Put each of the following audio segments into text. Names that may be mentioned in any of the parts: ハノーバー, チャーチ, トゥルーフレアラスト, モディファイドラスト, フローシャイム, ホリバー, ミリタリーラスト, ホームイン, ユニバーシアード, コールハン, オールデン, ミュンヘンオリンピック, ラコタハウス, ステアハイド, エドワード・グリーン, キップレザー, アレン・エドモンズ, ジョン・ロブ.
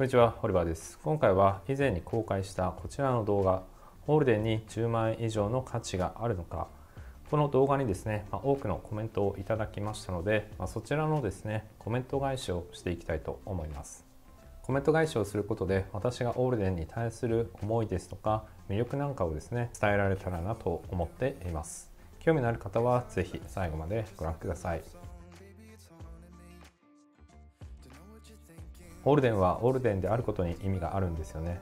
こんにちは、ホリバーです。今回は以前に公開したこちらの動画、ホールデンに10万円以上の価値があるのか、この動画にですね、多くのコメントをいただきましたので、そちらのですね、コメント返しをしていきたいと思います。コメント返しをすることで、私がオールデンに対する思いですとか、魅力なんかをですね、伝えられたらなと思っています。興味のある方はぜひ最後までご覧ください。オールデンはオールデンであることに意味があるんですよね。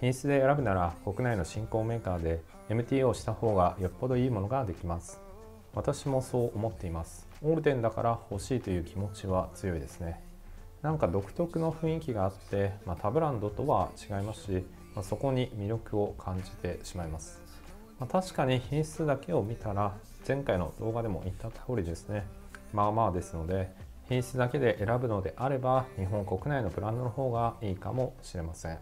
品質で選ぶなら国内の新興メーカーで MTO をした方がよっぽどいいものができます。私もそう思っています。オールデンだから欲しいという気持ちは強いですね。なんか独特の雰囲気があって、他ブランドとは違いますし、そこに魅力を感じてしまいます。確かに品質だけを見たら前回の動画でも言った通りですね。まあまあですので、品質だけで選ぶのであれば日本国内のブランドの方がいいかもしれません。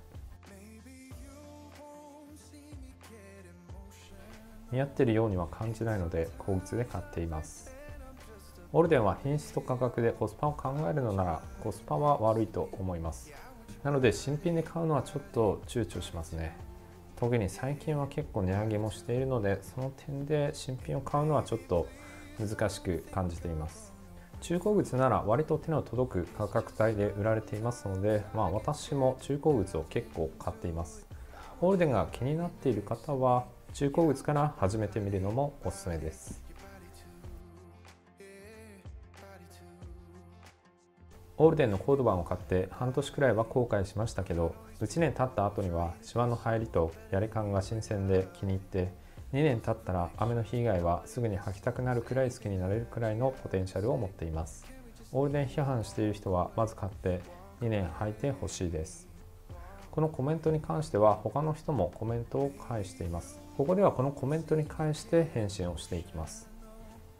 似合ってるようには感じないので好物で買っています。オールデンは品質と価格でコスパを考えるのならコスパは悪いと思います。なので新品で買うのはちょっと躊躇しますね。特に最近は結構値上げもしているので、その点で新品を買うのはちょっと難しく感じています。中古靴なら割と手の届く価格帯で売られていますので、私も中古靴を結構買っています。オールデンが気になっている方は中古靴から始めてみるのもおすすめです。オールデンのコード盤を買って半年くらいは後悔しましたけど、1年経った後にはシワの入りとやれ感が新鮮で気に入って、2年経ったら雨の日以外はすぐに履きたくなるくらい好きになれるくらいのポテンシャルを持っています。オールデン批判している人はまず買って2年履いてほしいです。このコメントに関しては他の人もコメントを返しています。ここではこのコメントに返して返信をしていきます。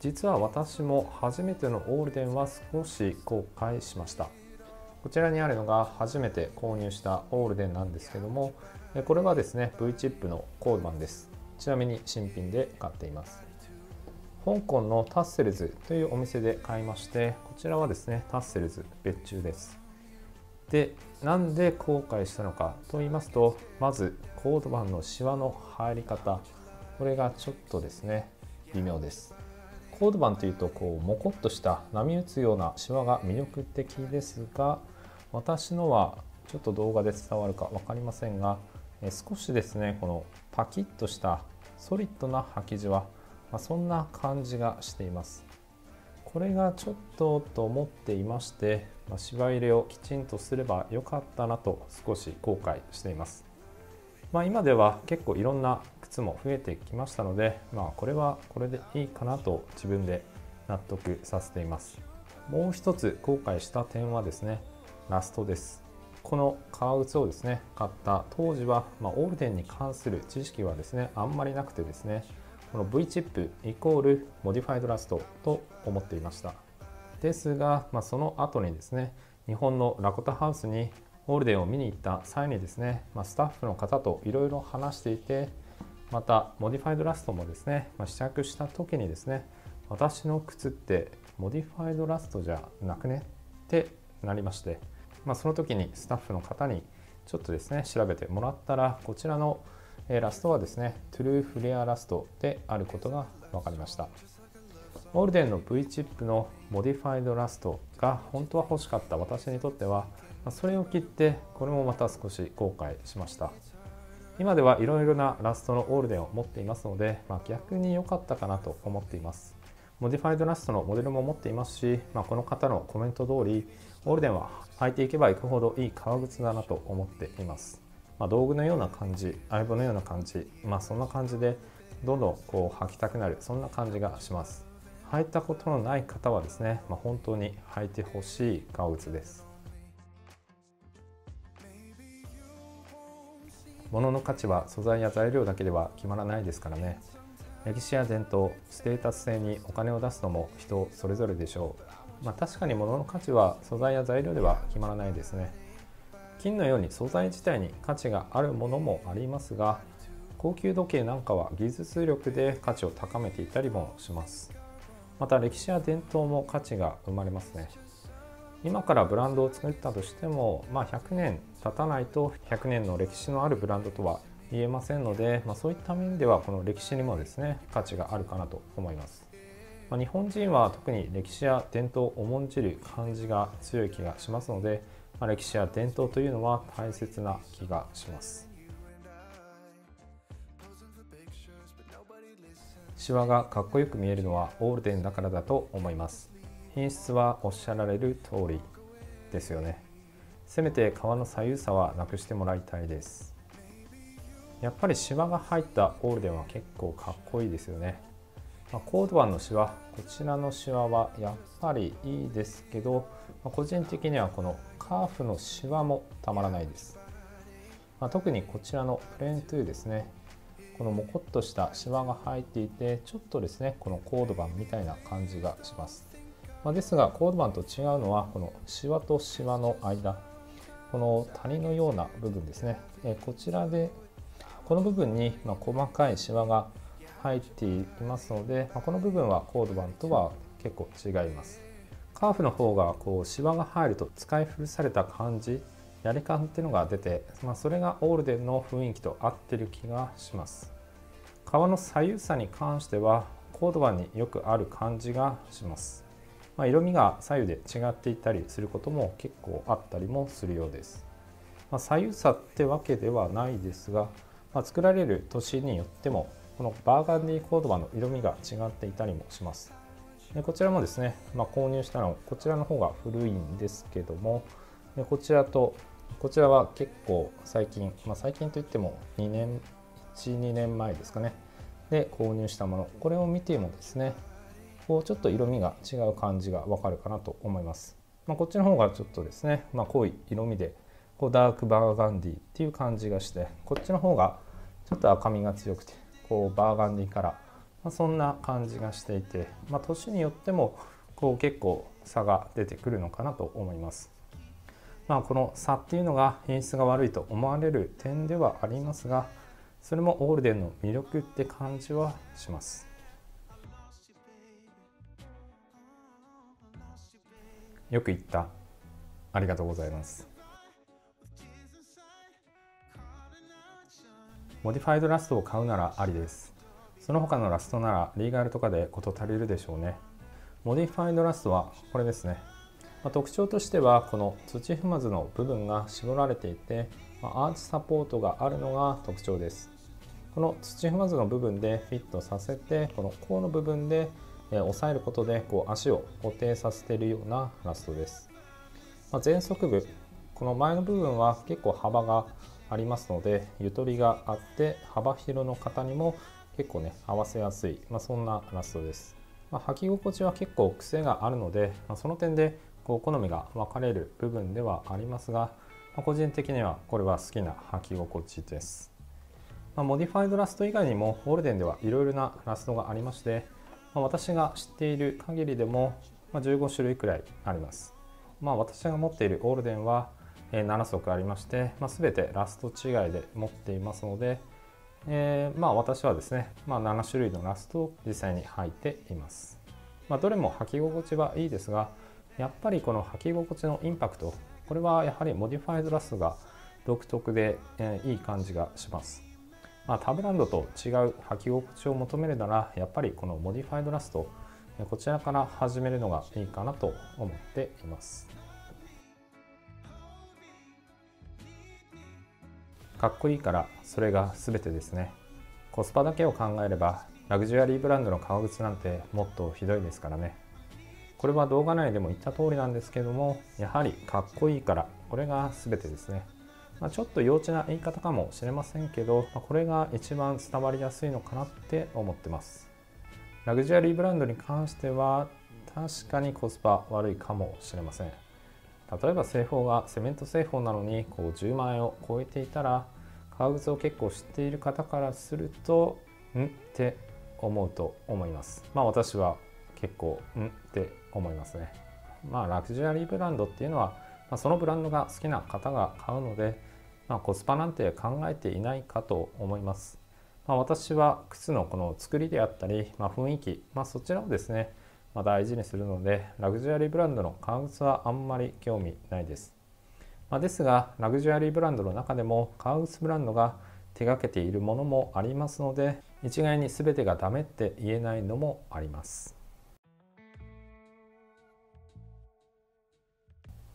実は私も初めてのオールデンは少し後悔しました。こちらにあるのが初めて購入したオールデンなんですけども、これはですね V チップのコード盤です。ちなみに新品で買っています。香港のタッセルズというお店で買いまして、こちらはですねタッセルズ別注です。で、なんで後悔したのかと言いますと、まずコード盤のシワの入り方、これがちょっとですね微妙です。コード盤というとこうモコッとした波打つようなシワが魅力的ですが、私のはちょっと動画で伝わるか分かりませんが、少しですねこのパキッとしたソリッドな履き地は、そんな感じがしています。これがちょっとと思っていまして、芝入れをきちんとすればよかったなと少し後悔しています。今では結構いろんな靴も増えてきましたので、これはこれでいいかなと自分で納得させています。もう一つ後悔した点はですねラストです。この革靴をですね買った当時は、オールデンに関する知識はですねあんまりなくてですね、この V チップイコールモディファイドラストと思っていました。ですが、その後にですね日本のラコタハウスにオールデンを見に行った際にですね、スタッフの方といろいろ話していて、またモディファイドラストもですね、試着した時にですね、私の靴ってモディファイドラストじゃなくねってなりまして、その時にスタッフの方にちょっとですね調べてもらったら、こちらのラストはですねトゥルーフレアラストであることが分かりました。オールデンの V チップのモディファイドラストが本当は欲しかった私にとっては、それを切って、これもまた少し後悔しました。今ではいろいろなラストのオールデンを持っていますので、逆に良かったかなと思っています。モディファイドラストのモデルも持っていますし、この方のコメント通りオールデンは履いていけばいくほどいい革靴だなと思っています。道具のような感じ、相棒のような感じ、そんな感じでどんどんこう履きたくなる、そんな感じがします。履いたことのない方はですね、本当に履いてほしい革靴です。物の価値は素材や材料だけでは決まらないですからね。歴史や伝統、ステータス性にお金を出すのも人それぞれでしょう。確かに物の価値は素材や材料では決まらないですね。金のように素材自体に価値があるものもありますが、高級時計なんかは技術力で価値を高めていたりもします。また歴史や伝統も価値が生まれますね。今からブランドを作ったとしても、100年経たないと100年の歴史のあるブランドとは言えませんので、そういった面ではこの歴史にもですね価値があるかなと思います。日本人は特に歴史や伝統を重んじる感じが強い気がしますので、歴史や伝統というのは大切な気がします。シワがかっこよく見えるのはオールデンだからだと思います。品質はおっしゃられる通りですよね。せめて皮の左右差はなくしてもらいたいです。やっぱりシワが入ったオールデンは結構かっこいいですよね。コードバンのシワ、こちらのシワはやっぱりいいですけど、個人的にはこのカーフのシワもたまらないです。特にこちらのプレーン2ですね、このモコッとしたシワが入っていて、ちょっとですねこのコードバンみたいな感じがします。ですがコードバンと違うのは、このシワとシワの間、この谷のような部分ですね、こちらでこの部分に細かいシワが入っていますので、この部分はコードバンとは結構違います。カーフの方がこうシワが入ると使い古された感じ、やり感っていうのが出て、それがオールデンの雰囲気と合ってる気がします。革の左右差に関してはコードバンによくある感じがします。色味が左右で違っていたりすることも結構あったりもするようです。左右差ってわけではないですが、作られる年によってもこのバーガンディコードバンの色味が違っていたりもします。でこちらもですね、購入したのこちらの方が古いんですけども、でこちらとこちらは結構最近、最近といっても1、2年前ですかね、で購入したもの、これを見てもですねこうちょっと色味が違う感じがわかるかなと思います。こっちの方がちょっとですね、濃い色味でこうダークバーガンディっていう感じがして、こっちの方がちょっと赤みが強くてこうバーガンディカラー、そんな感じがしていて、年によってもこう結構差が出てくるのかなと思います。この差っていうのが品質が悪いと思われる点ではありますが、それもオールデンの魅力って感じはします。よく言った、ありがとうございます。モディファイドラストを買うならありです。その他のラストならリーガルとかで事足りるでしょうね。モディファイドラストはこれですね、特徴としてはこの土踏まずの部分が絞られていて、アーチサポートがあるのが特徴です。この土踏まずの部分でフィットさせて、この甲の部分で押さえることでこう足を固定させているようなラストです。前足部、この前の部分は結構幅がありますので、ゆとりがあって幅広の方にも結構ね合わせやすい、そんなラストです。履き心地は結構癖があるので、その点でこう好みが分かれる部分ではありますが、個人的にはこれは好きな履き心地です。モディファイドラスト以外にもオールデンではいろいろなラストがありまして、私が知っている限りでも15種類くらいあります。私が持っているオールデンは7足ありまして、全てラスト違いで持っていますので、私はですね、7種類のラストを実際に履いています。どれも履き心地はいいですが、やっぱりこの履き心地のインパクト、これはやはりモディファイドラストが独特で、いい感じがします。他ブランドと違う履き心地を求めるなら、やっぱりこのモディファイドラスト、こちらから始めるのがいいかなと思っています。かっこいいから、それが全てですね。コスパだけを考えればラグジュアリーブランドの革靴なんてもっとひどいですからね。これは動画内でも言った通りなんですけども、やはりかっこいいから、これが全てですね。ちょっと幼稚な言い方かもしれませんけど、これが一番伝わりやすいのかなって思ってます。ラグジュアリーブランドに関しては確かにコスパ悪いかもしれません。例えば製法がセメント製法なのにこう10万円を超えていたら、革靴を結構知っている方からするとんって思うと思います。私は結構んって思いますね。ラグジュアリーブランドっていうのは、そのブランドが好きな方が買うので、コスパなんて考えていないかと思います。私は靴のこの作りであったり、雰囲気、そちらをですね、まあ、大事にするので、ラグジュアリーブランドの革靴はあんまり興味ないです。まあ、ですが、ラグジュアリーブランドの中でも革靴ブランドが手がけているものもありますので、一概に全てがダメって言えないのもあります。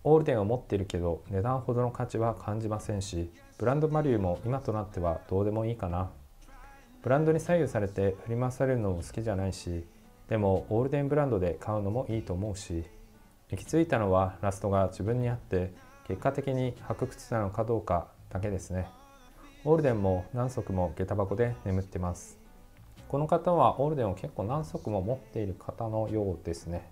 オールデンを持っているけど値段ほどの価値は感じませんし、ブランドバリューも今となってはどうでもいいかな。ブランドに左右されて振り回されるのも好きじゃないし、でもオールデンブランドで買うのもいいと思うし、行き着いたのはラストが自分にあって結果的に履く靴なのかどうかだけですね。オールデンも何足も下駄箱で眠ってます。この方はオールデンを結構何足も持っている方のようですね。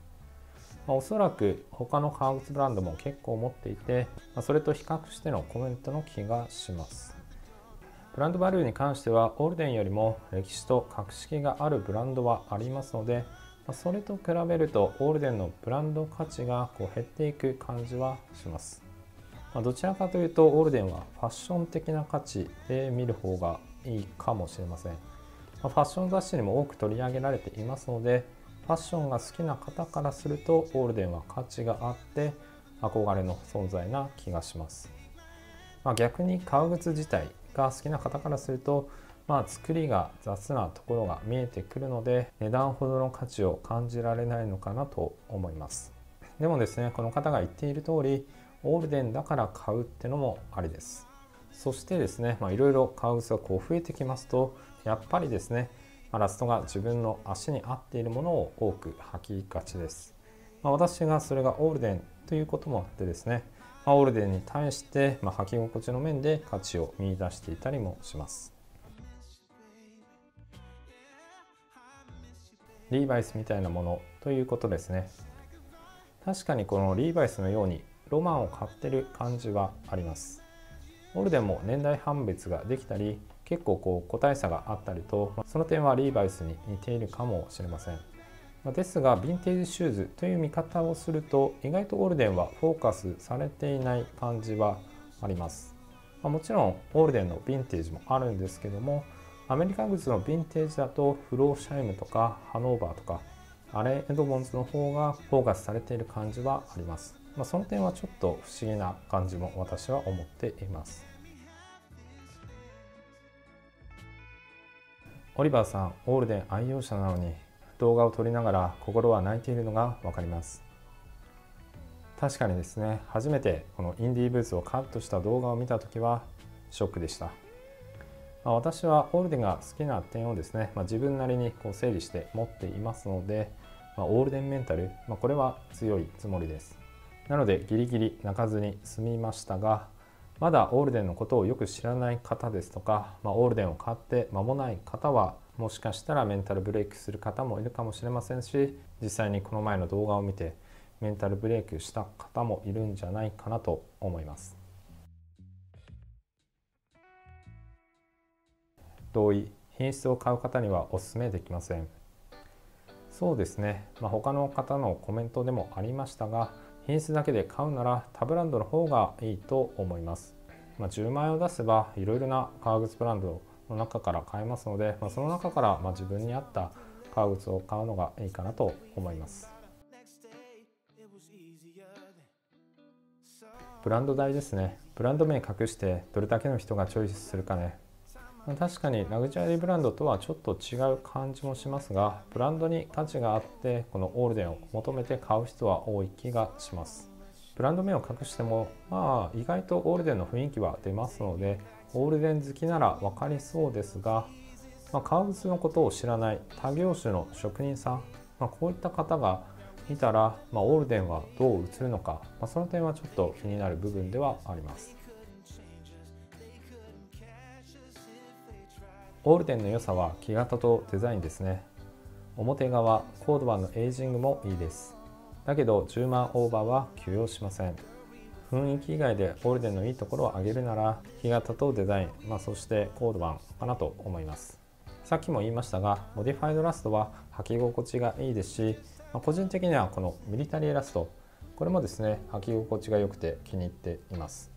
まあ、おそらく他の革靴ブランドも結構持っていて、まあ、それと比較してのコメントの気がします。ブランドバリューに関してはオールデンよりも歴史と格式があるブランドはありますので、まあ、それと比べるとオールデンのブランド価値がこう減っていく感じはします。まあ、どちらかというとオールデンはファッション的な価値で見る方がいいかもしれません。まあ、ファッション雑誌にも多く取り上げられていますので、ファッションが好きな方からするとオールデンは価値があって憧れの存在な気がします。まあ、逆に革靴自体が好きな方からすると、まあ、作りが雑なところが見えてくるので値段ほどの価値を感じられないのかなと思います。でもですね、この方が言っている通りオールデンだから買うってのもありです。そしてですね、いろいろ革靴がこう増えてきますと、やっぱりですねラストが自分の足に合っているものを多く履きがちです。まあ、私がそれがオールデンということもあってですね、まあ、オールデンに対して履き心地の面で価値を見出していたりもします。リーバイスみたいなものということですね。確かにこのリーバイスのようにロマンを買ってる感じはあります。オールデンも年代判別ができたり結構こう個体差があったりと、その点はリーバイスに似ているかもしれません。ですが、ヴィンテージシューズという見方をすると意外とオールデンはフォーカスされていない感じはあります。もちろんオールデンのヴィンテージもあるんですけども、アメリカ靴のヴィンテージだとフローシャイムとかハノーバーとかアレン・エドモンズの方がフォーカスされている感じはあります。その点はちょっと不思議な感じも私は思っています。オリバーさん、オールデン愛用者なのに動画を撮りながら心は泣いているのが分かります。確かにですね、初めてこのインディーブーツをカットした動画を見た時はショックでした。まあ、私はオールデンが好きな点をですね、自分なりにこう整理して持っていますので、オールデンメンタル、これは強いつもりです。なのでギリギリ泣かずに済みましたが、まだオールデンのことをよく知らない方ですとか、オールデンを買って間もない方はもしかしたらメンタルブレイクする方もいるかもしれませんし、実際にこの前の動画を見てメンタルブレイクした方もいるんじゃないかなと思います。同意、品質を買う方にはお勧めできません。そうですね、他の方のコメントでもありましたが、品質だけで買うなら他ブランドの方がいいと思います。10万円を出せばいろいろな革靴ブランドの中から買えますので、その中から自分に合った革靴を買うのがいいかなと思います。ブランド代ですね。ブランド名隠してどれだけの人がチョイスするかね。確かにラグジュアリーブランドとはちょっと違う感じもしますが、ブランドに価値があってこのオールデンを求めて買う人は多い気がします。ブランド名を隠しても意外とオールデンの雰囲気は出ますので、オールデン好きなら分かりそうですが、革靴のことを知らない他業種の職人さん、こういった方がいたら、オールデンはどう映るのか、その点はちょっと気になる部分ではあります。オールデンの良さは木型とデザインですね。表側コードバンのエイジングもいいです。だけど10万オーバーは許容しません。雰囲気以外でオールデンのいいところを挙げるなら木型とデザイン、そしてコードバンかなと思います。さっきも言いましたが、モディファイドラストは履き心地がいいですし、個人的にはこのミリタリーラスト、これもですね履き心地が良くて気に入っています。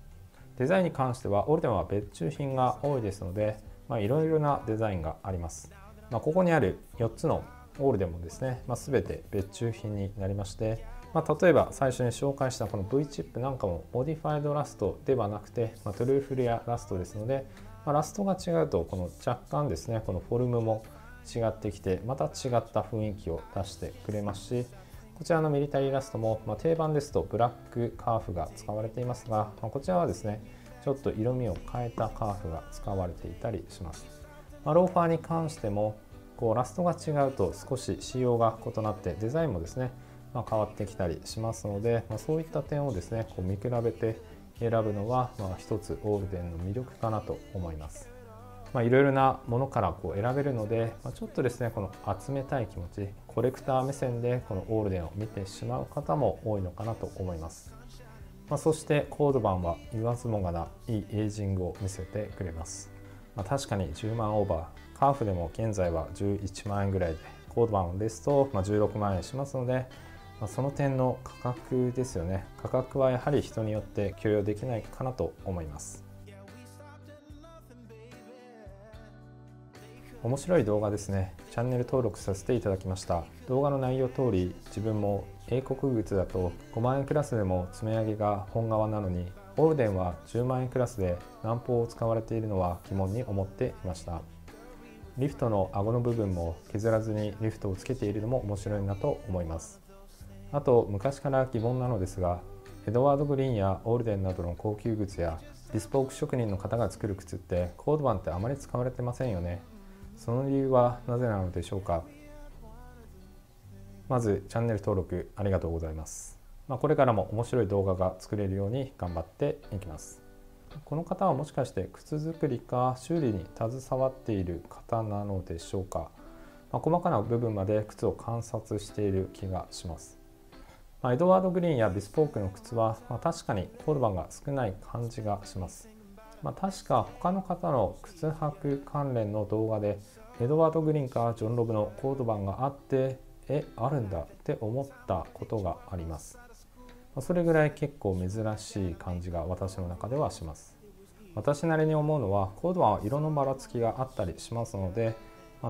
デザインに関してはオールデンは別注品が多いですので、いろいろなデザインがあります。ここにある4つのオールデンもですね、全て別注品になりまして、例えば最初に紹介したこの V チップなんかもモディファイドラストではなくて、トゥルーフレアラストですので、ラストが違うとこの若干ですねこのフォルムも違ってきてまた違った雰囲気を出してくれますし、こちらのミリタリーラストも、定番ですとブラックカーフが使われていますが、こちらはですねちょっと色味を変えたカーフが使われていたりします。ローファーに関してもこうラストが違うと少し仕様が異なってデザインもですね、変わってきたりしますので、そういった点をですねこう見比べて選ぶのは一つオールデンの魅力かなと思います。いろいろなものからこう選べるので、ちょっとですねこの集めたい気持ち、コレクター目線でこのオールデンを見てしまう方も多いのかなと思います。そしてコード版は言わずもがないいエイジングを見せてくれます。確かに10万オーバー、カーフでも現在は11万円ぐらいで、コード版ですと16万円しますので、その点の価格ですよね。価格はやはり人によって許容できないかなと思います。面白い動画ですね。チャンネル登録させていただきました。動画の内容通り、自分も英国靴だと5万円クラスでも積み上げが本革なのに、オールデンは10万円クラスで南方を使われているのは疑問に思っていました。リフトの顎の部分も削らずにリフトをつけているのも面白いなと思います。あと昔から疑問なのですが、エドワード・グリーンやオールデンなどの高級靴やビスポーク職人の方が作る靴ってコード版ってあまり使われてませんよね。その理由はなぜなのでしょうか。まずチャンネル登録ありがとうございます。これからも面白い動画が作れるように頑張っていきます。この方はもしかして靴作りか修理に携わっている方なのでしょうか。細かな部分まで靴を観察している気がします。エドワード・グリーンやビスポークの靴は、確かにコード版が少ない感じがします。確か他の方の靴履く関連の動画でエドワード・グリーンかジョン・ロブのコード版があって、あるんだって思ったことがあります。それぐらい結構珍しい感じが私の中ではします。私なりに思うのは、コード版は色のばらつきがあったりしますので、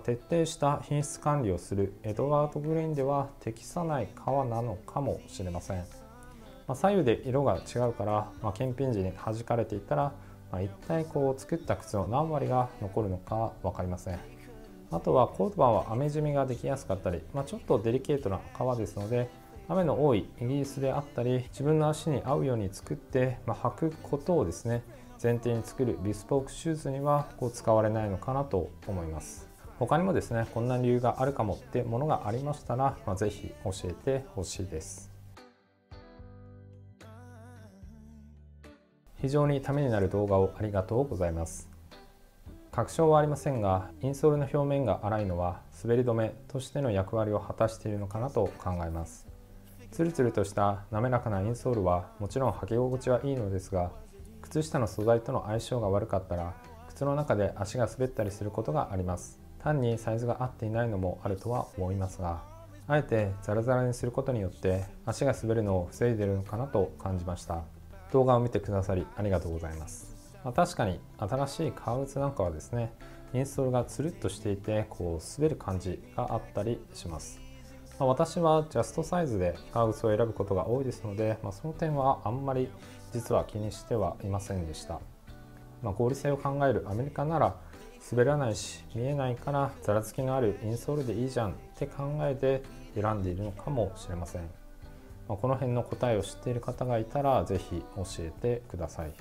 徹底した品質管理をするエドワード・グリーンでは適さない革なのかもしれません。左右で色が違うから、検品時に弾かれていたら、一体こう作った靴の何割が残るのか分かりません。あとはコード版は雨染みができやすかったり、ちょっとデリケートな革ですので、雨の多いイギリスであったり自分の足に合うように作って、履くことをですね前提に作るビスポークシューズにはこう使われないのかなと思います。他にもですねこんな理由があるかもってものがありましたら、ぜひ教えてほしいです。非常にためになる動画をありがとうございます。確証はありませんが、インソールの表面が粗いのは滑り止めとしての役割を果たしているのかなと考えます。ツルツルとした滑らかなインソールはもちろん履き心地はいいのですが、靴下の素材との相性が悪かったら靴の中で足が滑ったりすることがあります。単にサイズが合っていないのもあるとは思いますが、あえてザラザラにすることによって足が滑るのを防いでいるのかなと感じました。動画を見てくださりありがとうございます。確かに新しい革靴なんかはですねインストールがつるっとしていてこう滑る感じがあったりします。私はジャストサイズで革靴を選ぶことが多いですので、その点はあんまり実は気にしてはいませんでした。合理性を考えるアメリカなら滑らないし見えないからざらつきのあるインソールでいいじゃんって考えて選んでいるのかもしれません。この辺の答えを知っている方がいたらぜひ教えてください。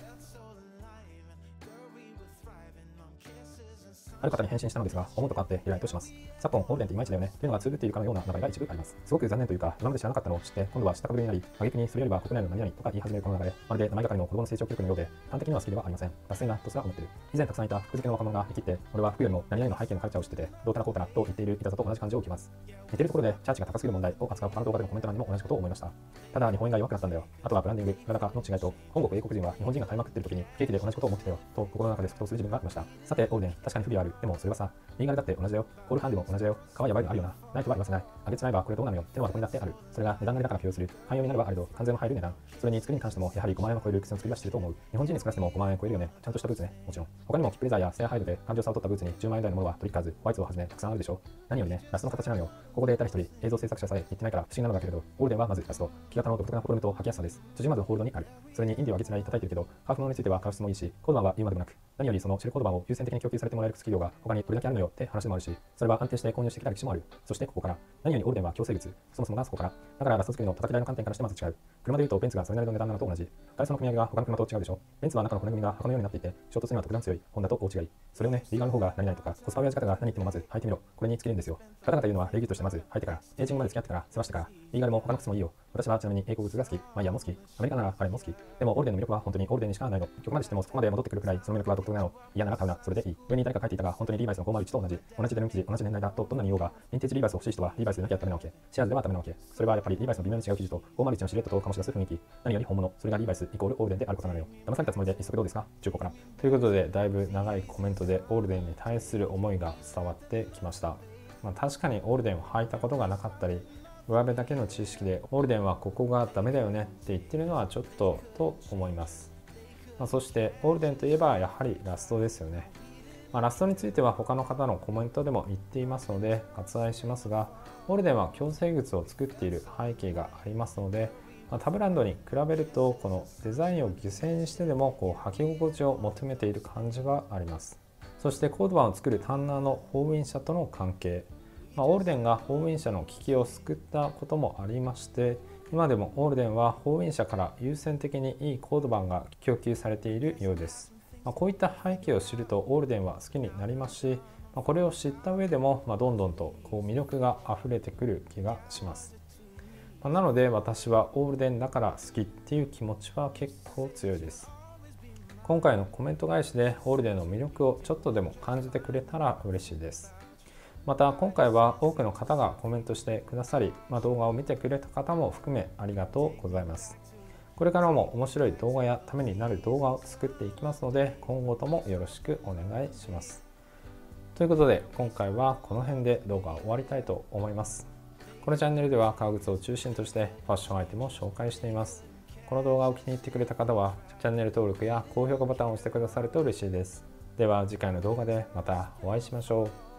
ある方に返信したのですが、思うとかあって依頼とします。昨今オールデンっていまいちだよねというのがツールっているかのような流れが一部あります。すごく残念というか、今まで知らなかったのを知って今度は下かぶれになり、挙句にそれよりは国内の何々とか言い始めるこの流れ、まるで名前がかりの子供の成長記録のようで、端的には好きではありません。脱線なとすら思ってる。以前たくさんいた服付けの若者が生きて、俺は服よりも何々の背景のカルチャーを知っててどうたらこうたらと言っているいたずらと同じ感じを受けます。似てるところでチャーチが高すぎる問題を扱う他の動画でのコメント欄にも同じことを思いました。ただ日本円が弱くなったんだよ。あとはブランディング、裏高の違いと、本国英国人は日本人が買いまくってる時にケーキで同じことを思ってたよと心の中で沸騰する自分がいました。さてオールデン、確かに不備はある。る。でもそれはさ、言いがれだって同じだよ。コールハンデも同じだよ。可愛いやばいのあるよな。ないとは言わせない。あげちまえばこれどうなのよ。手のはどこにだってある。それが値段がりだから許容する。汎用になればあれど、完全も入る値段。それに作りに関しても、やはり5万円を超える靴の作りはしてると思う。日本人に少なくても5万円を超えるよね。ちゃんとしたブーツね。もちろん。他にもキップレザーやステアハイドで感情差を取ったブーツに10万円台のものは取り引かず、ワイツをはじめたくさんあるでしょう。何よりね、ラストの形なのよ。ここで誰一人、映像制作者さえ言ってないから不思議なのだけれど、ゴールデンはまずラスト。木型の独特なフォルムと履きやすさです。辻まずホールドにある。それにインディは上げつらい叩いてるけど、ハーフものについては買う質もいいし、コードマンは言うまでもなく、何よりそのシェルコードマンを優先的に供給されてもらえる靴企業が他にどれだけあるのよって話もあるし、それは安定して購入してきた歴史もある。そしてここから、何よりオールデンは強制靴、そもそもがそこから。だからラスト作りの叩き台の観点からしてまず違う。車でいうとベンツがそれなりの値段なのと同じ。外装の組み上げが他の車と違うでしょ。ベンツは中の骨組みが箱のようになっていて、衝突には特段強い。ホンダと大違い。それをね、リーガーの方が何々とか、コスパウェア仕方が何言ってもまず履いてみろ。これに尽きるんですよ。ガタガタ言うのは礼儀としてまず履いてから、エイジングまで付き合ってから、済ましてから。リーガーも他の靴もいいよ。私はちなみに英国靴が好き、マイヤーも好き、アメリカなら彼も好き。でもオールデンの魅力は本当にオールデンにしかないの。曲までしてもそこまで戻ってくるくらいその魅力は独特なの。嫌なら買うな、それでいい。上に誰か書いていたが、本当にリーバイスの501と同じデニム生地、同じ年代だとどんなに言おうが、ヴィンテージリーバイスを欲しい人はリーバイスでなきゃダメなわけ。シェアーズではダメなわけ。それはやっぱりリーバイスの微妙に違う生地と501のシルエットと醸し出す雰囲気。何より本物、それがリーバイスイコールオールデンであることなのよ。騙されたつもりで一足どうですか？中古かな。ということで、だいぶ長いコメントでオールデンに対する思いが伝わってきました。まあ、確かにオールデンを履いたことがなかったり、上辺だけの知識でオールデンはここがダメだよねって言ってるのはちょっとと思います。まあ、そしてオールデンといえばやはりラストですよね。まあ、ラストについては他の方のコメントでも言っていますので割愛しますが、オールデンは強制靴を作っている背景がありますので、まあ、他ブランドに比べるとこのデザインを犠牲にしてでもこう履き心地を求めている感じはあります。そしてコードバンを作るタンナーのホームイン社との関係、まあ、オールデンがホームイン社の危機を救ったこともありまして、今でもオールデンはホームイン社から優先的にいいコードバンが供給されているようです。まあ、こういった背景を知るとオールデンは好きになりますし、まあ、これを知った上でもどんどんとこう魅力があふれてくる気がします。まあ、なので私はオールデンだから好きっていう気持ちは結構強いです。今回のコメント返しでオールデンの魅力をちょっとでも感じてくれたら嬉しいです。また今回は多くの方がコメントしてくださり、まあ、動画を見てくれた方も含めありがとうございます。これからも面白い動画やためになる動画を作っていきますので、今後ともよろしくお願いします。ということで今回はこの辺で動画を終わりたいと思います。このチャンネルでは革靴を中心としてファッションアイテムを紹介しています。この動画を気に入ってくれた方はチャンネル登録や高評価ボタンを押してくださると嬉しいです。では次回の動画でまたお会いしましょう。